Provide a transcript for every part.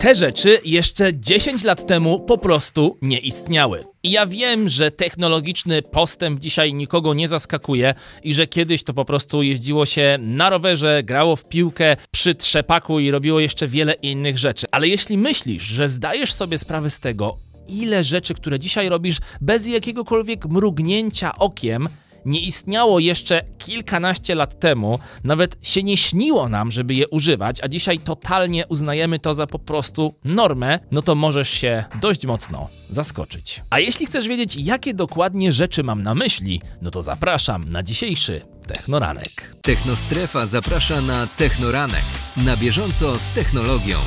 Te rzeczy jeszcze 10 lat temu po prostu nie istniały. I ja wiem, że technologiczny postęp dzisiaj nikogo nie zaskakuje i że kiedyś to po prostu jeździło się na rowerze, grało w piłkę, przy trzepaku i robiło jeszcze wiele innych rzeczy. Ale jeśli myślisz, że zdajesz sobie sprawę z tego, ile rzeczy, które dzisiaj robisz bez jakiegokolwiek mrugnięcia okiem, nie istniało jeszcze kilkanaście lat temu, nawet się nie śniło nam, żeby je używać, a dzisiaj totalnie uznajemy to za po prostu normę, no to możesz się dość mocno zaskoczyć. A jeśli chcesz wiedzieć, jakie dokładnie rzeczy mam na myśli, no to zapraszam na dzisiejszy Technoranek. Technostrefa zaprasza na Technoranek. Na bieżąco z technologią.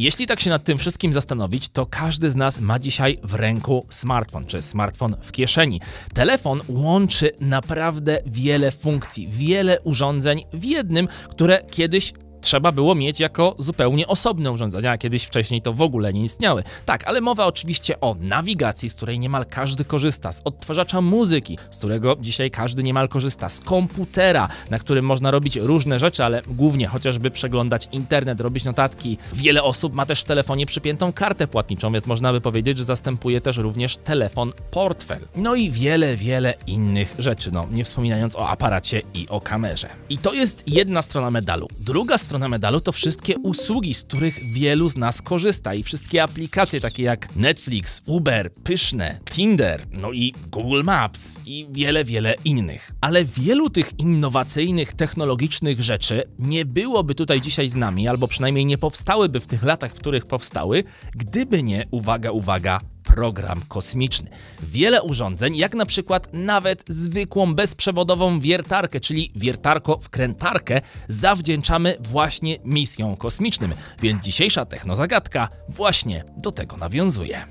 Jeśli tak się nad tym wszystkim zastanowić, to każdy z nas ma dzisiaj w ręku smartfon, czy smartfon w kieszeni. Telefon łączy naprawdę wiele funkcji, wiele urządzeń w jednym, które kiedyś trzeba było mieć jako zupełnie osobne urządzenia, a kiedyś wcześniej to w ogóle nie istniały. Tak, ale mowa oczywiście o nawigacji, z której niemal każdy korzysta, z odtwarzacza muzyki, z którego dzisiaj każdy niemal korzysta, z komputera, na którym można robić różne rzeczy, ale głównie chociażby przeglądać internet, robić notatki. Wiele osób ma też w telefonie przypiętą kartę płatniczą, więc można by powiedzieć, że zastępuje też również telefon portfel. No i wiele, wiele innych rzeczy, no nie wspominając o aparacie i o kamerze. I to jest jedna strona medalu. Druga strona medalu to wszystkie usługi, z których wielu z nas korzysta i wszystkie aplikacje takie jak Netflix, Uber, Pyszne, Tinder, no i Google Maps i wiele, wiele innych. Ale wielu tych innowacyjnych, technologicznych rzeczy nie byłoby tutaj dzisiaj z nami, albo przynajmniej nie powstałyby w tych latach, w których powstały, gdyby nie, uwaga, uwaga, program kosmiczny. Wiele urządzeń, jak na przykład nawet zwykłą bezprzewodową wiertarkę, czyli wiertarko-wkrętarkę, zawdzięczamy właśnie misjom kosmicznym, więc dzisiejsza technozagadka właśnie do tego nawiązuje.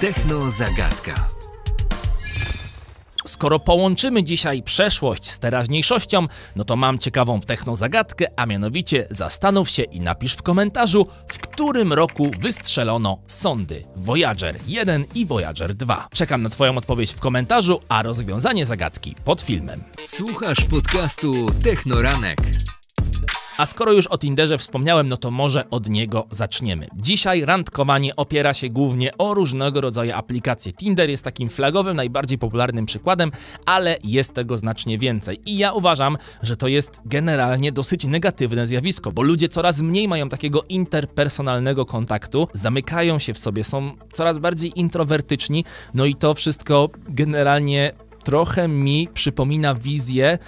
Technozagadka. Skoro połączymy dzisiaj przeszłość z teraźniejszością, no to mam ciekawą technozagadkę, a mianowicie zastanów się i napisz w komentarzu, w którym roku wystrzelono sondy Voyager 1 i Voyager 2. Czekam na Twoją odpowiedź w komentarzu, a rozwiązanie zagadki pod filmem. Słuchasz podcastu Technoranek. A skoro już o Tinderze wspomniałem, no to może od niego zaczniemy. Dzisiaj randkowanie opiera się głównie o różnego rodzaju aplikacje. Tinder jest takim flagowym, najbardziej popularnym przykładem, ale jest tego znacznie więcej. I ja uważam, że to jest generalnie dosyć negatywne zjawisko, bo ludzie coraz mniej mają takiego interpersonalnego kontaktu, zamykają się w sobie, są coraz bardziej introwertyczni, no i to wszystko generalnie trochę mi przypomina wizję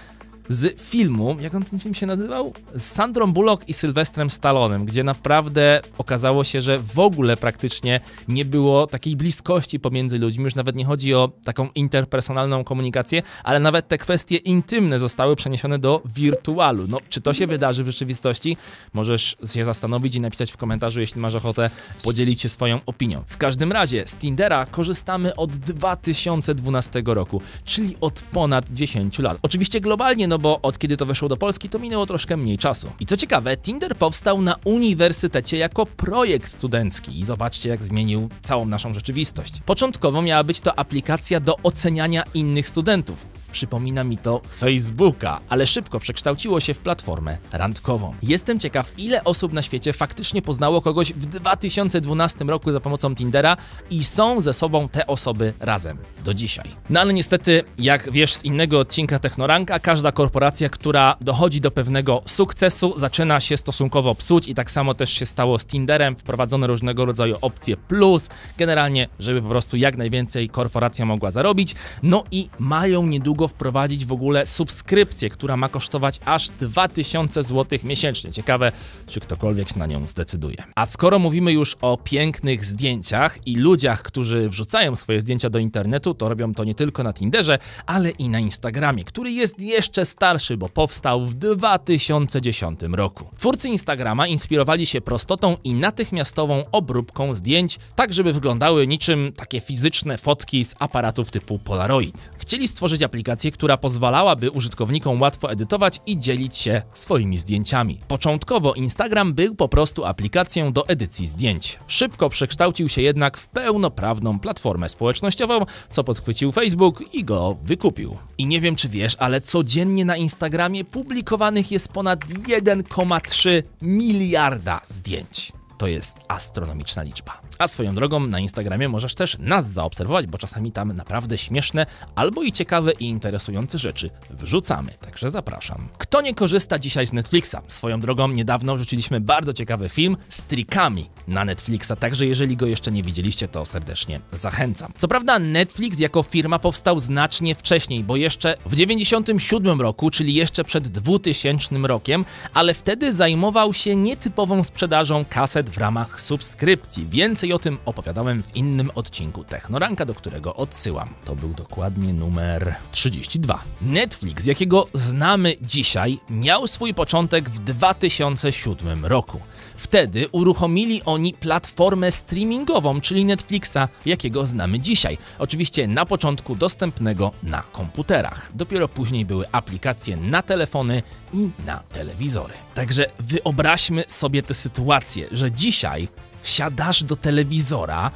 z filmu, jak on ten film się nazywał? Z Sandrą Bullock i Sylwestrem Stallonem, gdzie naprawdę okazało się, że w ogóle praktycznie nie było takiej bliskości pomiędzy ludźmi, już nawet nie chodzi o taką interpersonalną komunikację, ale nawet te kwestie intymne zostały przeniesione do wirtualu. No, czy to się wydarzy w rzeczywistości? Możesz się zastanowić i napisać w komentarzu, jeśli masz ochotę podzielić się swoją opinią. W każdym razie z Tindera korzystamy od 2012 roku, czyli od ponad 10 lat. Oczywiście globalnie, no bo od kiedy to weszło do Polski, to minęło troszkę mniej czasu. I co ciekawe, Tinder powstał na uniwersytecie jako projekt studencki i zobaczcie, jak zmienił całą naszą rzeczywistość. Początkowo miała być to aplikacja do oceniania innych studentów. Przypomina mi to Facebooka, ale szybko przekształciło się w platformę randkową. Jestem ciekaw, ile osób na świecie faktycznie poznało kogoś w 2012 roku za pomocą Tindera i są ze sobą te osoby razem do dzisiaj. No ale niestety, jak wiesz z innego odcinka Technoranka, każda korporacja, która dochodzi do pewnego sukcesu, zaczyna się stosunkowo psuć i tak samo też się stało z Tinderem. Wprowadzono różnego rodzaju opcje plus, generalnie, żeby po prostu jak najwięcej korporacja mogła zarobić. No i mają niedługo wprowadzić w ogóle subskrypcję, która ma kosztować aż 2000 zł miesięcznie. Ciekawe, czy ktokolwiek się na nią zdecyduje. A skoro mówimy już o pięknych zdjęciach i ludziach, którzy wrzucają swoje zdjęcia do internetu, to robią to nie tylko na Tinderze, ale i na Instagramie, który jest jeszcze starszy, bo powstał w 2010 roku. Twórcy Instagrama inspirowali się prostotą i natychmiastową obróbką zdjęć, tak żeby wyglądały niczym takie fizyczne fotki z aparatów typu Polaroid. Chcieli stworzyć aplikację, aplikację, która pozwalałaby użytkownikom łatwo edytować i dzielić się swoimi zdjęciami. Początkowo Instagram był po prostu aplikacją do edycji zdjęć. Szybko przekształcił się jednak w pełnoprawną platformę społecznościową, co podchwycił Facebook i go wykupił. I nie wiem, czy wiesz, ale codziennie na Instagramie publikowanych jest ponad 1,3 miliarda zdjęć. To jest astronomiczna liczba. A swoją drogą na Instagramie możesz też nas zaobserwować, bo czasami tam naprawdę śmieszne albo i ciekawe i interesujące rzeczy wrzucamy. Także zapraszam. Kto nie korzysta dzisiaj z Netflixa? Swoją drogą niedawno wrzuciliśmy bardzo ciekawy film z trikami na Netflixa, także jeżeli go jeszcze nie widzieliście, to serdecznie zachęcam. Co prawda Netflix jako firma powstał znacznie wcześniej, bo jeszcze w 1997 roku, czyli jeszcze przed 2000 rokiem, ale wtedy zajmował się nietypową sprzedażą kaset w ramach subskrypcji. Więcej o tym opowiadałem w innym odcinku Technoranka, do którego odsyłam. To był dokładnie numer 32. Netflix, jakiego znamy dzisiaj, miał swój początek w 2007 roku. Wtedy uruchomili oni platformę streamingową, czyli Netflixa, jakiego znamy dzisiaj. Oczywiście na początku dostępnego na komputerach. Dopiero później były aplikacje na telefony i na telewizory. Także wyobraźmy sobie tę sytuację, że dzisiaj siadasz do telewizora,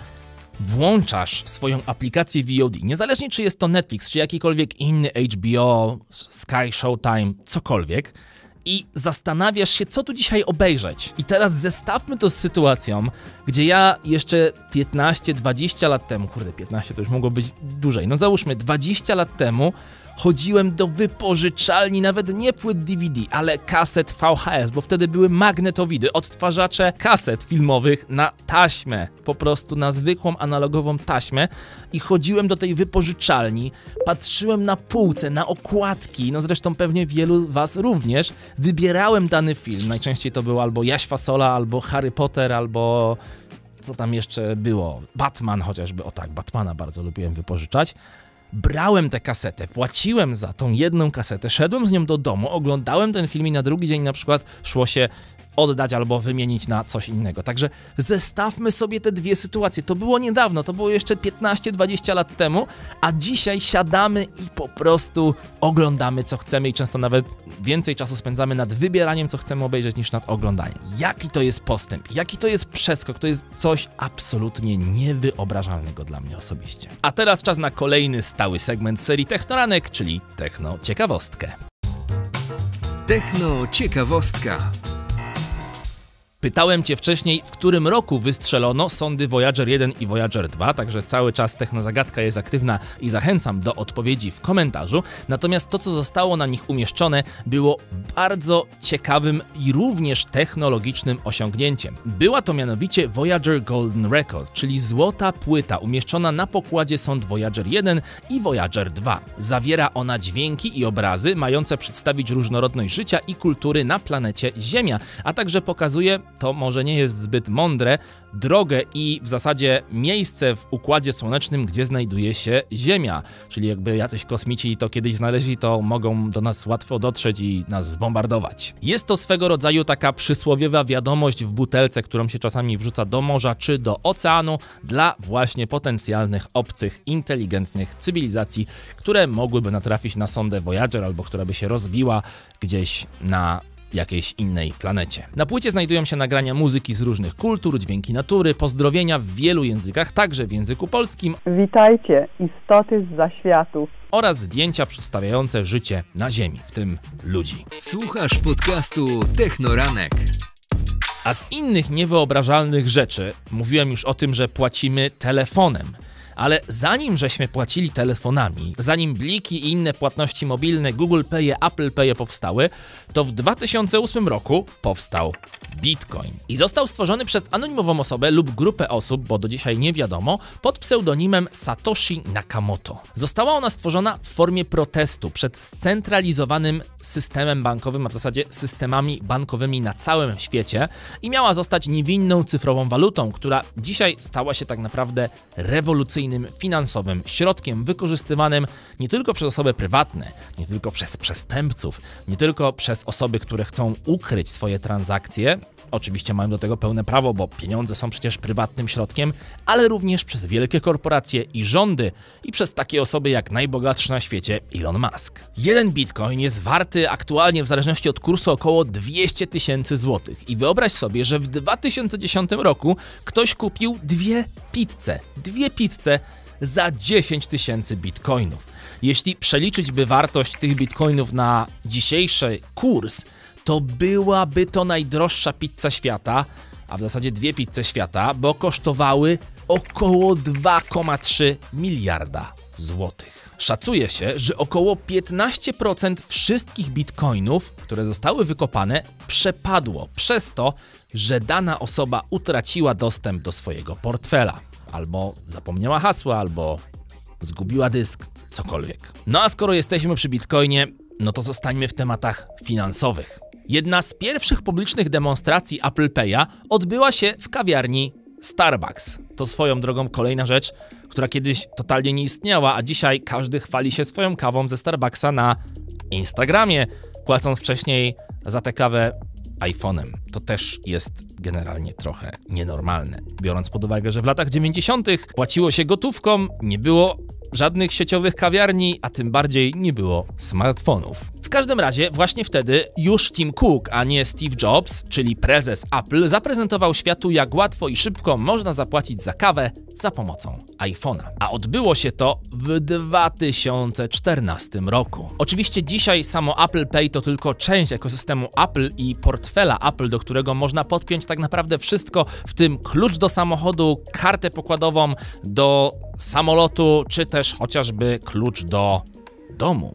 włączasz swoją aplikację VOD, niezależnie czy jest to Netflix, czy jakikolwiek inny HBO, Sky, Showtime, cokolwiek, i zastanawiasz się, co tu dzisiaj obejrzeć. I teraz zestawmy to z sytuacją, gdzie ja jeszcze 15-20 lat temu, kurde, 15 to już mogło być dłużej, no załóżmy 20 lat temu chodziłem do wypożyczalni, nawet nie płyt DVD, ale kaset VHS, bo wtedy były magnetowidy, odtwarzacze kaset filmowych na taśmę, po prostu na zwykłą analogową taśmę, i chodziłem do tej wypożyczalni, patrzyłem na półce, na okładki, no zresztą pewnie wielu was również, wybierałem dany film, najczęściej to był albo Jaś Fasola, albo Harry Potter, albo co tam jeszcze było, Batman chociażby, o tak, Batmana bardzo lubiłem wypożyczać. Brałem tę kasetę, płaciłem za tą jedną kasetę, szedłem z nią do domu, oglądałem ten film i na drugi dzień na przykład szło się oddać albo wymienić na coś innego. Także zestawmy sobie te dwie sytuacje. To było niedawno, to było jeszcze 15-20 lat temu, a dzisiaj siadamy i po prostu oglądamy co chcemy i często nawet więcej czasu spędzamy nad wybieraniem co chcemy obejrzeć niż nad oglądaniem. Jaki to jest postęp, jaki to jest przeskok, to jest coś absolutnie niewyobrażalnego dla mnie osobiście. A teraz czas na kolejny stały segment serii Technoranek, czyli Techno-ciekawostkę. Techno-ciekawostka. Pytałem cię wcześniej, w którym roku wystrzelono sondy Voyager 1 i Voyager 2, także cały czas technozagadka jest aktywna i zachęcam do odpowiedzi w komentarzu. Natomiast to, co zostało na nich umieszczone, było bardzo ciekawym i również technologicznym osiągnięciem. Była to mianowicie Voyager Golden Record, czyli złota płyta umieszczona na pokładzie sond Voyager 1 i Voyager 2. Zawiera ona dźwięki i obrazy mające przedstawić różnorodność życia i kultury na planecie Ziemia, a także pokazuje, to może nie jest zbyt mądre, drogę i w zasadzie miejsce w Układzie Słonecznym, gdzie znajduje się Ziemia. Czyli jakby jacyś kosmici to kiedyś znaleźli, to mogą do nas łatwo dotrzeć i nas zbombardować. Jest to swego rodzaju taka przysłowiowa wiadomość w butelce, którą się czasami wrzuca do morza czy do oceanu dla właśnie potencjalnych obcych, inteligentnych cywilizacji, które mogłyby natrafić na sondę Voyager albo która by się rozbiła gdzieś na jakiejś innej planecie. Na płycie znajdują się nagrania muzyki z różnych kultur, dźwięki natury, pozdrowienia w wielu językach, także w języku polskim. Witajcie, istoty z zaświatów. Oraz zdjęcia przedstawiające życie na Ziemi, w tym ludzi. Słuchasz podcastu Technoranek. A z innych niewyobrażalnych rzeczy mówiłem już o tym, że płacimy telefonem. Ale zanim żeśmy płacili telefonami, zanim bliki i inne płatności mobilne, Google Pay, Apple Pay powstały, to w 2008 roku powstał Bitcoin. I został stworzony przez anonimową osobę lub grupę osób, bo do dzisiaj nie wiadomo, pod pseudonimem Satoshi Nakamoto. Została ona stworzona w formie protestu przed scentralizowanym systemem bankowym, a w zasadzie systemami bankowymi na całym świecie i miała zostać niewinną cyfrową walutą, która dzisiaj stała się tak naprawdę rewolucyjną finansowym środkiem wykorzystywanym nie tylko przez osoby prywatne, nie tylko przez przestępców, nie tylko przez osoby, które chcą ukryć swoje transakcje, Oczywiście mają do tego pełne prawo, bo pieniądze są przecież prywatnym środkiem, ale również przez wielkie korporacje i rządy i przez takie osoby jak najbogatszy na świecie Elon Musk. Jeden bitcoin jest warty aktualnie w zależności od kursu około 200 000 złotych i wyobraź sobie, że w 2010 roku ktoś kupił dwie pizze za 10 000 bitcoinów. Jeśli przeliczyć by wartość tych bitcoinów na dzisiejszy kurs, to byłaby to najdroższa pizza świata, a w zasadzie dwie pizze świata, bo kosztowały około 2,3 miliarda złotych. Szacuje się, że około 15% wszystkich bitcoinów, które zostały wykopane, przepadło przez to, że dana osoba utraciła dostęp do swojego portfela. Albo zapomniała hasła, albo zgubiła dysk, cokolwiek. No a skoro jesteśmy przy bitcoinie, no to zostańmy w tematach finansowych. Jedna z pierwszych publicznych demonstracji Apple Pay'a odbyła się w kawiarni Starbucks. To swoją drogą kolejna rzecz, która kiedyś totalnie nie istniała, a dzisiaj każdy chwali się swoją kawą ze Starbucksa na Instagramie, płacąc wcześniej za tę kawę iPhone'em. To też jest generalnie trochę nienormalne, biorąc pod uwagę, że w latach 90. płaciło się gotówką, nie było żadnych sieciowych kawiarni, a tym bardziej nie było smartfonów. W każdym razie właśnie wtedy już Tim Cook, a nie Steve Jobs, czyli prezes Apple, zaprezentował światu, jak łatwo i szybko można zapłacić za kawę za pomocą iPhone'a. A odbyło się to w 2014 roku. Oczywiście dzisiaj samo Apple Pay to tylko część ekosystemu Apple i portfela Apple, do którego można podpiąć tak naprawdę wszystko, w tym klucz do samochodu, kartę pokładową do samolotu, czy też chociażby klucz do domu,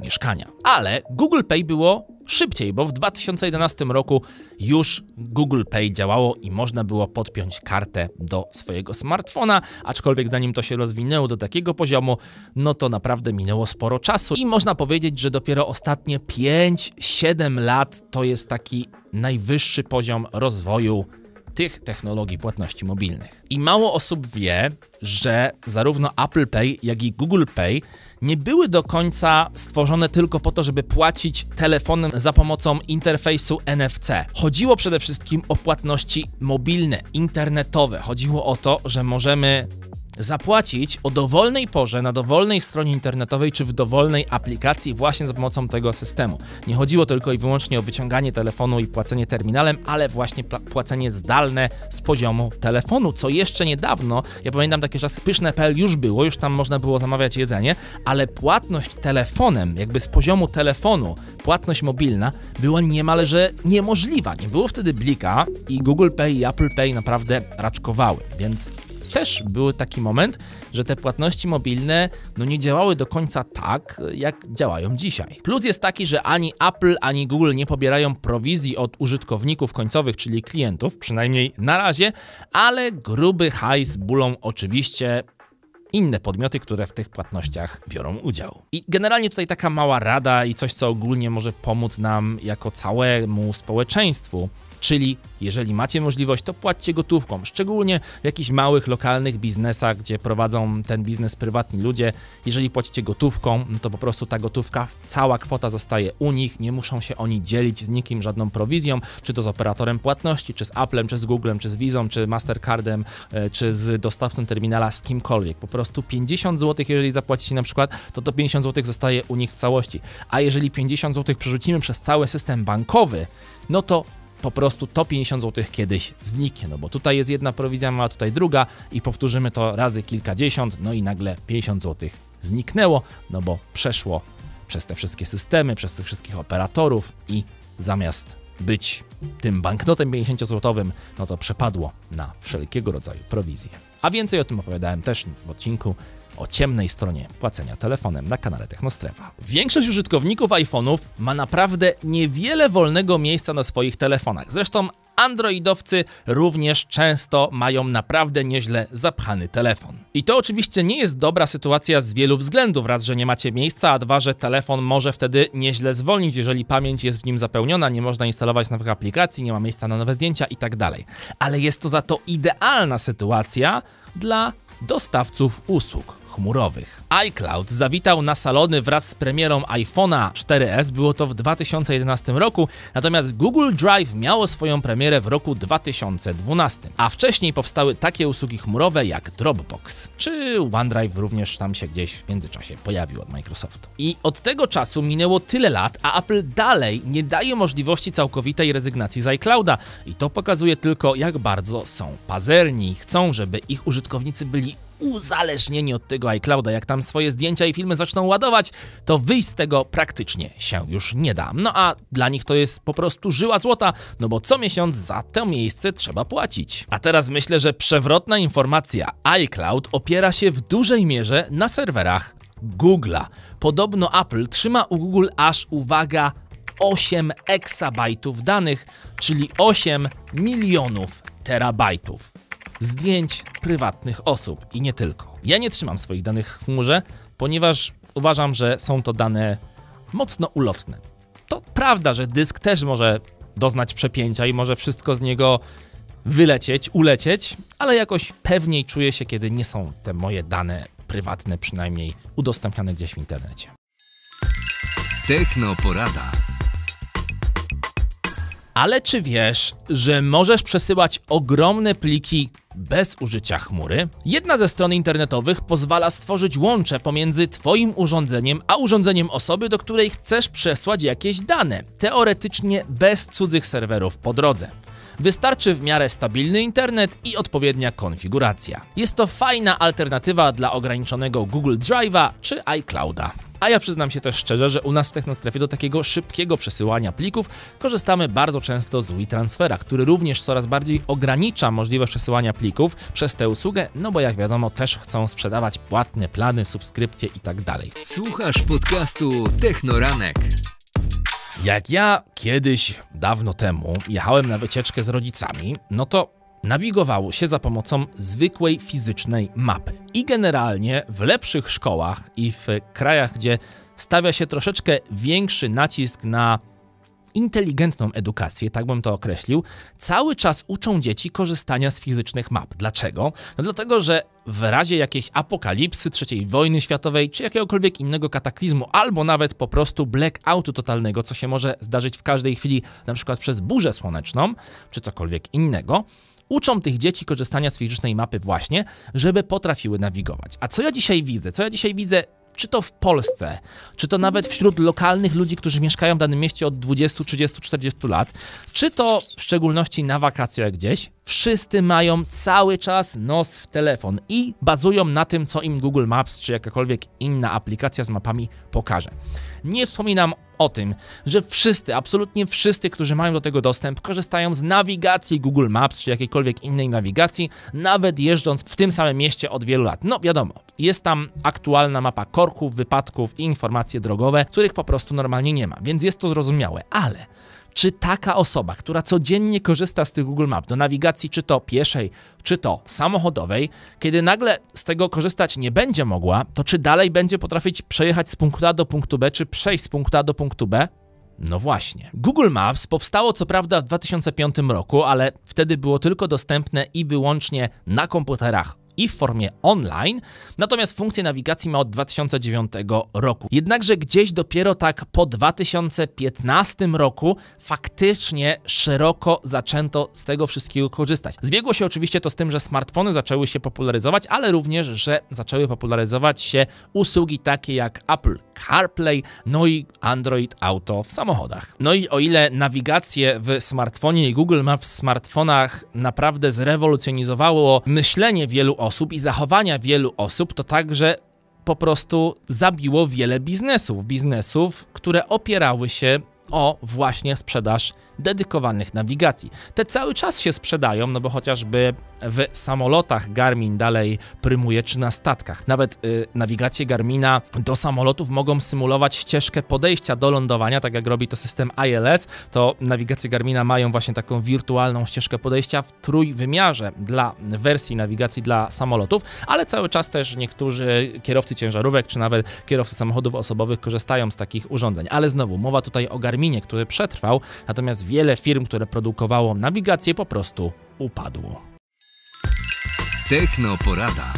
mieszkania. Ale Google Pay było szybciej, bo w 2011 roku już Google Pay działało i można było podpiąć kartę do swojego smartfona, aczkolwiek zanim to się rozwinęło do takiego poziomu, no to naprawdę minęło sporo czasu i można powiedzieć, że dopiero ostatnie 5-7 lat to jest taki najwyższy poziom rozwoju tych technologii płatności mobilnych. I mało osób wie, że zarówno Apple Pay, jak i Google Pay nie były do końca stworzone tylko po to, żeby płacić telefonem za pomocą interfejsu NFC. Chodziło przede wszystkim o płatności mobilne, internetowe. Chodziło o to, że możemy zapłacić o dowolnej porze, na dowolnej stronie internetowej czy w dowolnej aplikacji właśnie za pomocą tego systemu. Nie chodziło tylko i wyłącznie o wyciąganie telefonu i płacenie terminalem, ale właśnie płacenie zdalne z poziomu telefonu, co jeszcze niedawno, ja pamiętam takie czasy, Pyszne.pl już było, już tam można było zamawiać jedzenie, ale płatność telefonem, jakby z poziomu telefonu, płatność mobilna była niemalże niemożliwa. Nie było wtedy Blika i Google Pay i Apple Pay naprawdę raczkowały, więc też był taki moment, że te płatności mobilne no nie działały do końca tak, jak działają dzisiaj. Plus jest taki, że ani Apple, ani Google nie pobierają prowizji od użytkowników końcowych, czyli klientów, przynajmniej na razie, ale gruby hajs bulą oczywiście inne podmioty, które w tych płatnościach biorą udział. I generalnie tutaj taka mała rada i coś, co ogólnie może pomóc nam jako całemu społeczeństwu. Czyli jeżeli macie możliwość, to płaccie gotówką, szczególnie w jakichś małych, lokalnych biznesach, gdzie prowadzą ten biznes prywatni ludzie. Jeżeli płacicie gotówką, no to po prostu ta gotówka, cała kwota zostaje u nich, nie muszą się oni dzielić z nikim żadną prowizją, czy to z operatorem płatności, czy z Applem, czy z Googlem, czy z Vizą, czy Mastercardem, czy z dostawcą terminala, z kimkolwiek. Po prostu 50 zł, jeżeli zapłacicie na przykład, to 50 zł zostaje u nich w całości. A jeżeli 50 zł przerzucimy przez cały system bankowy, no to po prostu to 50 zł kiedyś zniknie, no bo tutaj jest jedna prowizja, a tutaj druga i powtórzymy to razy kilkadziesiąt, no i nagle 50 zł zniknęło, no bo przeszło przez te wszystkie systemy, przez tych wszystkich operatorów i zamiast być tym banknotem 50-złotowym, no to przepadło na wszelkiego rodzaju prowizje. A więcej o tym opowiadałem też w odcinku o ciemnej stronie płacenia telefonem na kanale Technostrefa. Większość użytkowników iPhone'ów ma naprawdę niewiele wolnego miejsca na swoich telefonach. Zresztą androidowcy również często mają naprawdę nieźle zapchany telefon. I to oczywiście nie jest dobra sytuacja z wielu względów. Raz, że nie macie miejsca, a dwa, że telefon może wtedy nieźle zwolnić, jeżeli pamięć jest w nim zapełniona, nie można instalować nowych aplikacji, nie ma miejsca na nowe zdjęcia itd. Ale jest to za to idealna sytuacja dla dostawców usług. chmurowych. iCloud zawitał na salony wraz z premierą iPhone'a 4S, było to w 2011 roku, natomiast Google Drive miało swoją premierę w roku 2012, a wcześniej powstały takie usługi chmurowe jak Dropbox, czy OneDrive również tam się gdzieś w międzyczasie pojawił od Microsoftu. I od tego czasu minęło tyle lat, a Apple dalej nie daje możliwości całkowitej rezygnacji z iClouda i to pokazuje tylko, jak bardzo są pazerni. Chcą, żeby ich użytkownicy byli uzależnieni od tego iClouda. Jak tam swoje zdjęcia i filmy zaczną ładować, to wyjść z tego praktycznie się już nie da. No a dla nich to jest po prostu żyła złota, no bo co miesiąc za to miejsce trzeba płacić. A teraz myślę, że przewrotna informacja: iCloud opiera się w dużej mierze na serwerach Google'a. Podobno Apple trzyma u Google aż, uwaga, 8 eksabajtów danych, czyli 8 milionów terabajtów zdjęć prywatnych osób i nie tylko. Ja nie trzymam swoich danych w chmurze, ponieważ uważam, że są to dane mocno ulotne. To prawda, że dysk też może doznać przepięcia i może wszystko z niego wylecieć, ulecieć, ale jakoś pewniej czuję się, kiedy nie są te moje dane prywatne, przynajmniej udostępniane gdzieś w internecie. Technoporada. Ale czy wiesz, że możesz przesyłać ogromne pliki bez użycia chmury? Jedna ze stron internetowych pozwala stworzyć łącze pomiędzy twoim urządzeniem a urządzeniem osoby, do której chcesz przesłać jakieś dane, teoretycznie bez cudzych serwerów po drodze. Wystarczy w miarę stabilny internet i odpowiednia konfiguracja. Jest to fajna alternatywa dla ograniczonego Google Drive'a czy iClouda. A ja przyznam się też szczerze, że u nas w Technostrefie do takiego szybkiego przesyłania plików korzystamy bardzo często z WeTransfera, który również coraz bardziej ogranicza możliwość przesyłania plików przez tę usługę, no bo jak wiadomo też chcą sprzedawać płatne plany, subskrypcje itd. Słuchasz podcastu Technoranek. Jak ja kiedyś, dawno temu, jechałem na wycieczkę z rodzicami, no to nawigowało się za pomocą zwykłej fizycznej mapy. I generalnie w lepszych szkołach i w krajach, gdzie stawia się troszeczkę większy nacisk na inteligentną edukację, tak bym to określił, cały czas uczą dzieci korzystania z fizycznych map. Dlaczego? No dlatego, że w razie jakiejś apokalipsy, III wojny światowej, czy jakiegokolwiek innego kataklizmu, albo nawet po prostu blackoutu totalnego, co się może zdarzyć w każdej chwili, na przykład przez burzę słoneczną, czy cokolwiek innego, uczą tych dzieci korzystania z fizycznej mapy właśnie, żeby potrafiły nawigować. A co ja dzisiaj widzę? Czy to w Polsce, czy to nawet wśród lokalnych ludzi, którzy mieszkają w danym mieście od 20, 30, 40 lat, czy to w szczególności na wakacjach gdzieś, wszyscy mają cały czas nos w telefon i bazują na tym, co im Google Maps czy jakakolwiek inna aplikacja z mapami pokaże. Nie wspominam o tym, że wszyscy, absolutnie wszyscy, którzy mają do tego dostęp, korzystają z nawigacji Google Maps czy jakiejkolwiek innej nawigacji, nawet jeżdżąc w tym samym mieście od wielu lat. No wiadomo, jest tam aktualna mapa korków, wypadków i informacje drogowe, których po prostu normalnie nie ma, więc jest to zrozumiałe, ale czy taka osoba, która codziennie korzysta z tych Google Maps do nawigacji, czy to pieszej, czy to samochodowej, kiedy nagle z tego korzystać nie będzie mogła, to czy dalej będzie potrafić przejechać z punktu A do punktu B, czy przejść z punktu A do punktu B? No właśnie. Google Maps powstało co prawda w 2005 roku, ale wtedy było tylko dostępne i wyłącznie na komputerach i w formie online, natomiast funkcję nawigacji ma od 2009 roku. Jednakże gdzieś dopiero tak po 2015 roku faktycznie szeroko zaczęto z tego wszystkiego korzystać. Zbiegło się oczywiście to z tym, że smartfony zaczęły się popularyzować, ale również, że zaczęły popularyzować się usługi takie jak Apple CarPlay, no i Android Auto w samochodach. No i o ile nawigację w smartfonie i Google Maps w smartfonach naprawdę zrewolucjonizowało myślenie wielu osób i zachowania wielu osób, to także po prostu zabiło wiele biznesów, które opierały się o właśnie sprzedaż dedykowanych nawigacji. Te cały czas się sprzedają, no bo chociażby w samolotach Garmin dalej prymuje, czy na statkach. Nawet nawigacje Garmina do samolotów mogą symulować ścieżkę podejścia do lądowania, tak jak robi to system ILS, to nawigacje Garmina mają właśnie taką wirtualną ścieżkę podejścia w trójwymiarze dla wersji nawigacji dla samolotów, ale cały czas też niektórzy kierowcy ciężarówek, czy nawet kierowcy samochodów osobowych korzystają z takich urządzeń. Ale znowu, mowa tutaj o Garminie, który przetrwał, natomiast wiele firm, które produkowało nawigację, po prostu upadło. Technoporada.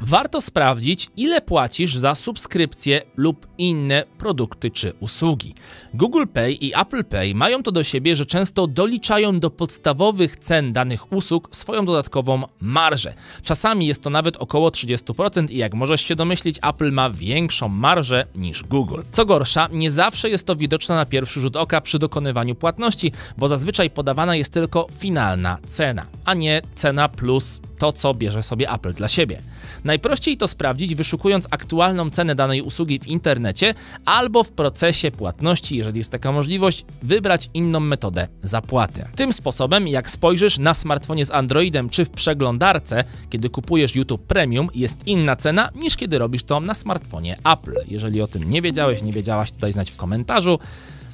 Warto sprawdzić, ile płacisz za subskrypcje lub inne produkty czy usługi. Google Pay i Apple Pay mają to do siebie, że często doliczają do podstawowych cen danych usług swoją dodatkową marżę. Czasami jest to nawet około 30% i jak możesz się domyślić, Apple ma większą marżę niż Google. Co gorsza, nie zawsze jest to widoczne na pierwszy rzut oka przy dokonywaniu płatności, bo zazwyczaj podawana jest tylko finalna cena, a nie cena plus to, co bierze sobie Apple dla siebie. Najprościej to sprawdzić, wyszukując aktualną cenę danej usługi w internecie albo w procesie płatności, jeżeli jest taka możliwość, wybrać inną metodę zapłaty. Tym sposobem, jak spojrzysz na smartfonie z Androidem czy w przeglądarce, kiedy kupujesz YouTube Premium, jest inna cena niż kiedy robisz to na smartfonie Apple. Jeżeli o tym nie wiedziałeś, nie wiedziałaś, to daj znać w komentarzu.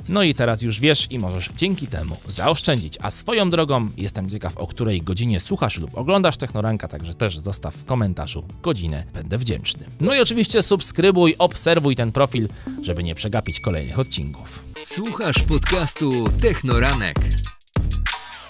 No i teraz już wiesz i możesz dzięki temu zaoszczędzić. A swoją drogą jestem ciekaw, o której godzinie słuchasz lub oglądasz Technoranka, także też zostaw w komentarzu godzinę, będę wdzięczny. No i oczywiście subskrybuj, obserwuj ten profil, żeby nie przegapić kolejnych odcinków. Słuchasz podcastu Technoranek.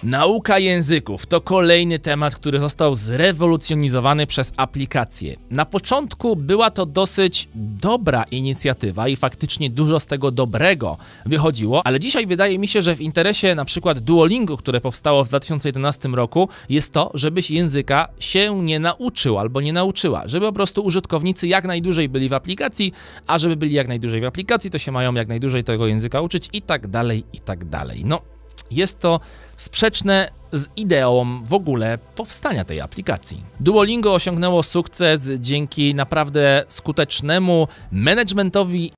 Nauka języków to kolejny temat, który został zrewolucjonizowany przez aplikacje. Na początku była to dosyć dobra inicjatywa i faktycznie dużo z tego dobrego wychodziło, ale dzisiaj wydaje mi się, że w interesie na przykład Duolingo, które powstało w 2011 roku, jest to, żebyś języka się nie nauczył albo nie nauczyła, żeby po prostu użytkownicy jak najdłużej byli w aplikacji, a żeby byli jak najdłużej w aplikacji, to się mają jak najdłużej tego języka uczyć i tak dalej, i tak dalej. No. Jest to sprzeczne z ideą w ogóle powstania tej aplikacji. Duolingo osiągnęło sukces dzięki naprawdę skutecznemu managementowi.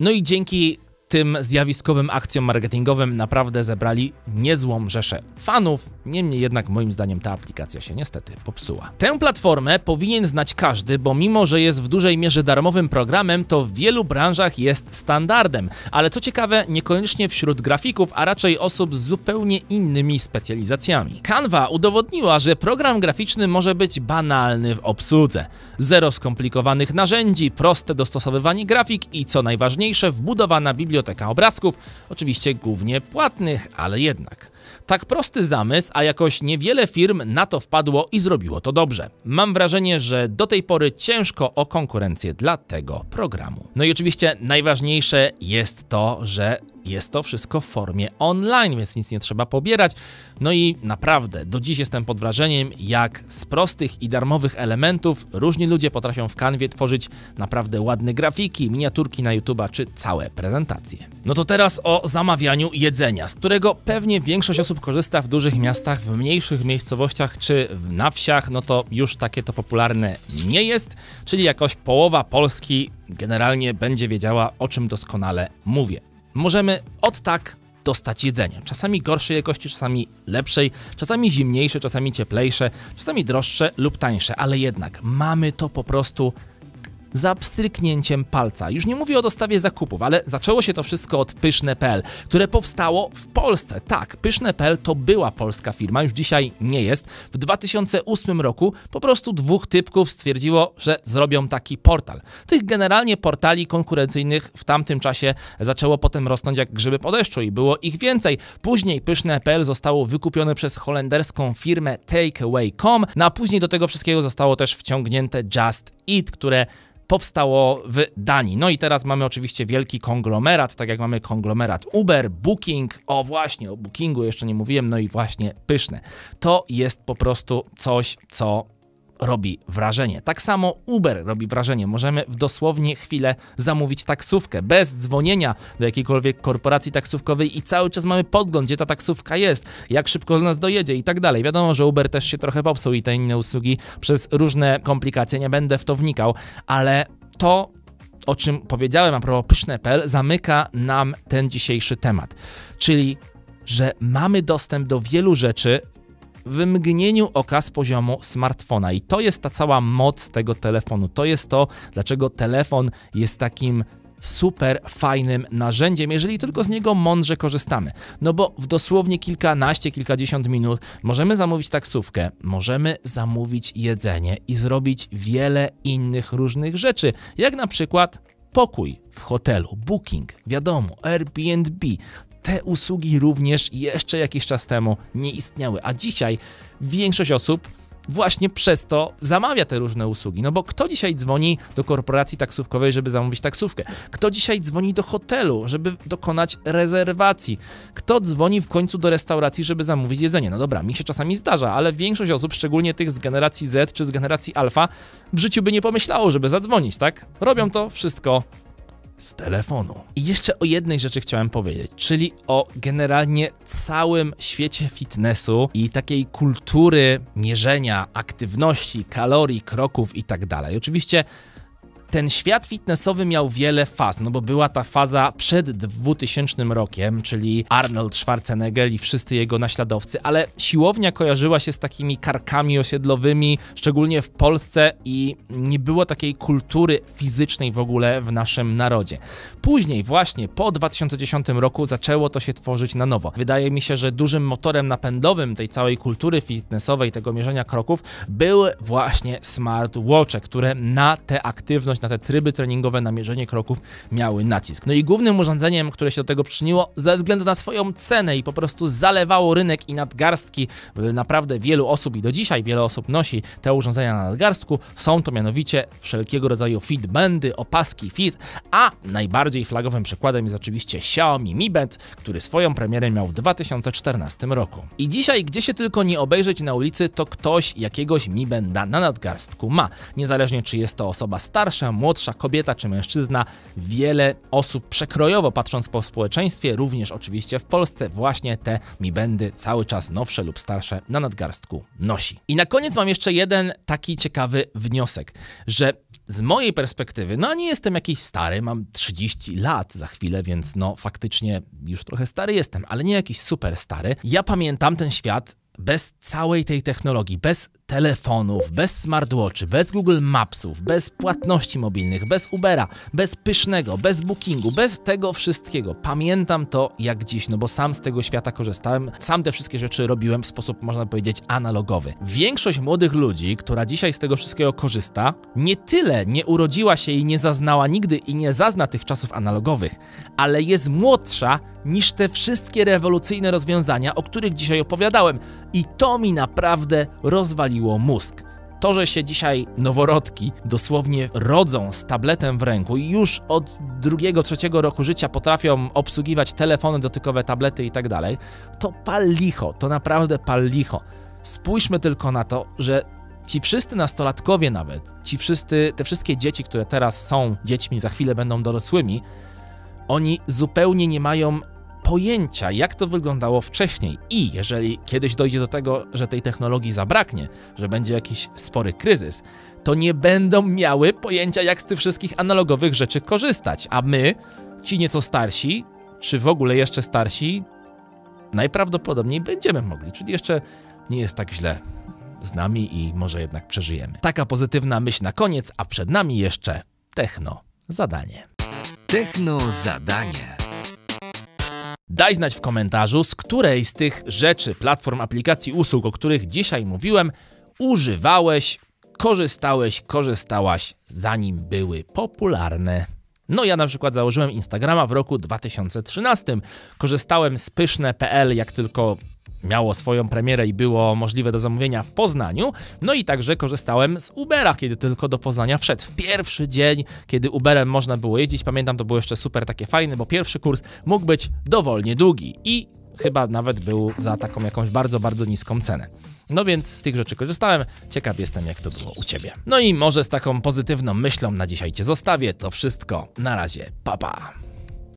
No i dzięki tym zjawiskowym akcjom marketingowym naprawdę zebrali niezłą rzeszę fanów, niemniej jednak moim zdaniem ta aplikacja się niestety popsuła. Tę platformę powinien znać każdy, bo mimo, że jest w dużej mierze darmowym programem, to w wielu branżach jest standardem, ale co ciekawe niekoniecznie wśród grafików, a raczej osób z zupełnie innymi specjalizacjami. Canva udowodniła, że program graficzny może być banalny w obsłudze. Zero skomplikowanych narzędzi, proste dostosowywanie grafik i co najważniejsze wbudowana biblioteka obrazków, oczywiście głównie płatnych, ale jednak. Tak prosty zamysł, a jakoś niewiele firm na to wpadło i zrobiło to dobrze. Mam wrażenie, że do tej pory ciężko o konkurencję dla tego programu. No i oczywiście najważniejsze jest to, że jest to wszystko w formie online, więc nic nie trzeba pobierać. No i naprawdę, do dziś jestem pod wrażeniem, jak z prostych i darmowych elementów różni ludzie potrafią w Canwie tworzyć naprawdę ładne grafiki, miniaturki na YouTube'a czy całe prezentacje. No to teraz o zamawianiu jedzenia, z którego pewnie większość osób korzysta w dużych miastach, w mniejszych miejscowościach czy na wsiach, no to już takie to popularne nie jest, czyli jakoś połowa Polski generalnie będzie wiedziała, o czym doskonale mówię. Możemy od tak dostać jedzenie. Czasami gorszej jakości, czasami lepszej, czasami zimniejsze, czasami cieplejsze, czasami droższe lub tańsze, ale jednak mamy to po prostu za pstryknięciem palca. Już nie mówię o dostawie zakupów, ale zaczęło się to wszystko od Pyszne.pl, które powstało w Polsce. Tak, Pyszne.pl to była polska firma, już dzisiaj nie jest. W 2008 roku po prostu dwóch typków stwierdziło, że zrobią taki portal. Tych generalnie portali konkurencyjnych w tamtym czasie zaczęło potem rosnąć jak grzyby po deszczu i było ich więcej. Później Pyszne.pl zostało wykupione przez holenderską firmę Takeaway.com, no a później do tego wszystkiego zostało też wciągnięte Just Eat, które powstało w Danii. No i teraz mamy oczywiście wielki konglomerat, tak jak mamy konglomerat Uber, Booking, o właśnie, o Bookingu jeszcze nie mówiłem, no i właśnie Pyszne. To jest po prostu coś, co robi wrażenie. Tak samo Uber robi wrażenie. Możemy w dosłownie chwilę zamówić taksówkę bez dzwonienia do jakiejkolwiek korporacji taksówkowej i cały czas mamy podgląd, gdzie ta taksówka jest, jak szybko do nas dojedzie i tak dalej. Wiadomo, że Uber też się trochę popsuł i te inne usługi przez różne komplikacje. Nie będę w to wnikał, ale to, o czym powiedziałem a propos Pyszne.pl, zamyka nam ten dzisiejszy temat. Czyli, że mamy dostęp do wielu rzeczy w mgnieniu oka z poziomu smartfona. I to jest ta cała moc tego telefonu. To jest to, dlaczego telefon jest takim super fajnym narzędziem, jeżeli tylko z niego mądrze korzystamy. No bo w dosłownie kilkanaście, kilkadziesiąt minut możemy zamówić taksówkę, możemy zamówić jedzenie i zrobić wiele innych różnych rzeczy, jak na przykład pokój w hotelu, Booking, wiadomo, Airbnb, te usługi również jeszcze jakiś czas temu nie istniały, a dzisiaj większość osób właśnie przez to zamawia te różne usługi. No bo kto dzisiaj dzwoni do korporacji taksówkowej, żeby zamówić taksówkę? Kto dzisiaj dzwoni do hotelu, żeby dokonać rezerwacji? Kto dzwoni w końcu do restauracji, żeby zamówić jedzenie? No dobra, mi się czasami zdarza, ale większość osób, szczególnie tych z generacji Z czy z generacji Alfa, w życiu by nie pomyślało, żeby zadzwonić, tak? Robią to wszystko z telefonu. I jeszcze o jednej rzeczy chciałem powiedzieć, czyli o generalnie całym świecie fitnessu i takiej kultury mierzenia aktywności, kalorii, kroków i tak dalej. Oczywiście ten świat fitnessowy miał wiele faz, no bo była ta faza przed 2000 rokiem, czyli Arnold Schwarzenegger i wszyscy jego naśladowcy, ale siłownia kojarzyła się z takimi karkami osiedlowymi, szczególnie w Polsce, i nie było takiej kultury fizycznej w ogóle w naszym narodzie. Później właśnie po 2010 roku zaczęło to się tworzyć na nowo. Wydaje mi się, że dużym motorem napędowym tej całej kultury fitnessowej, tego mierzenia kroków, były właśnie smartwatche, które na tę aktywność, na te tryby treningowe, na mierzenie kroków miały nacisk. No i głównym urządzeniem, które się do tego przyczyniło, ze względu na swoją cenę i po prostu zalewało rynek i nadgarstki naprawdę wielu osób, i do dzisiaj wiele osób nosi te urządzenia na nadgarstku, są to mianowicie wszelkiego rodzaju fitbandy, opaski fit, a najbardziej flagowym przykładem jest oczywiście Xiaomi Mi Band, który swoją premierę miał w 2014 roku. I dzisiaj, gdzie się tylko nie obejrzeć na ulicy, to ktoś jakiegoś Mi Banda na nadgarstku ma. Niezależnie czy jest to osoba starsza, młodsza, kobieta czy mężczyzna, wiele osób przekrojowo patrząc po społeczeństwie, również oczywiście w Polsce, właśnie te Mi Bandy cały czas nowsze lub starsze na nadgarstku nosi. I na koniec mam jeszcze jeden taki ciekawy wniosek, że z mojej perspektywy, no nie jestem jakiś stary, mam 30 lat za chwilę, więc no faktycznie już trochę stary jestem, ale nie jakiś super stary. Ja pamiętam ten świat bez całej tej technologii, bez telefonów, bez smartwatchy, bez Google Mapsów, bez płatności mobilnych, bez Ubera, bez Pysznego, bez Bookingu, bez tego wszystkiego. Pamiętam to jak dziś, no bo sam z tego świata korzystałem, sam te wszystkie rzeczy robiłem w sposób, można powiedzieć, analogowy. Większość młodych ludzi, która dzisiaj z tego wszystkiego korzysta, nie tyle nie urodziła się i nie zaznała nigdy i nie zazna tych czasów analogowych, ale jest młodsza niż te wszystkie rewolucyjne rozwiązania, o których dzisiaj opowiadałem. I to mi naprawdę rozwaliło mózg. To, że się dzisiaj noworodki dosłownie rodzą z tabletem w ręku i już od drugiego, trzeciego roku życia potrafią obsługiwać telefony dotykowe, tablety i tak dalej, to pal licho, to naprawdę pal licho. Spójrzmy tylko na to, że ci wszyscy nastolatkowie nawet, te wszystkie dzieci, które teraz są dziećmi, za chwilę będą dorosłymi, oni zupełnie nie mają pojęcia, jak to wyglądało wcześniej, i jeżeli kiedyś dojdzie do tego, że tej technologii zabraknie, że będzie jakiś spory kryzys, to nie będą miały pojęcia, jak z tych wszystkich analogowych rzeczy korzystać, a my, ci nieco starsi, czy w ogóle jeszcze starsi, najprawdopodobniej będziemy mogli, czyli jeszcze nie jest tak źle z nami i może jednak przeżyjemy. Taka pozytywna myśl na koniec, a przed nami jeszcze techno-zadanie. Techno-zadanie. Daj znać w komentarzu, z której z tych rzeczy, platform, aplikacji, usług, o których dzisiaj mówiłem, używałeś, korzystałaś, zanim były popularne. No ja na przykład założyłem Instagrama w roku 2013. Korzystałem z Pyszne.pl, jak tylko miało swoją premierę i było możliwe do zamówienia w Poznaniu. No i także korzystałem z Ubera, kiedy tylko do Poznania wszedł. W pierwszy dzień, kiedy Uberem można było jeździć, pamiętam, to było jeszcze super takie fajne, bo pierwszy kurs mógł być dowolnie długi i chyba nawet był za taką jakąś bardzo, bardzo niską cenę. No więc z tych rzeczy korzystałem. Ciekaw jestem, jak to było u Ciebie. No i może z taką pozytywną myślą na dzisiaj Cię zostawię. To wszystko. Na razie. Pa, pa.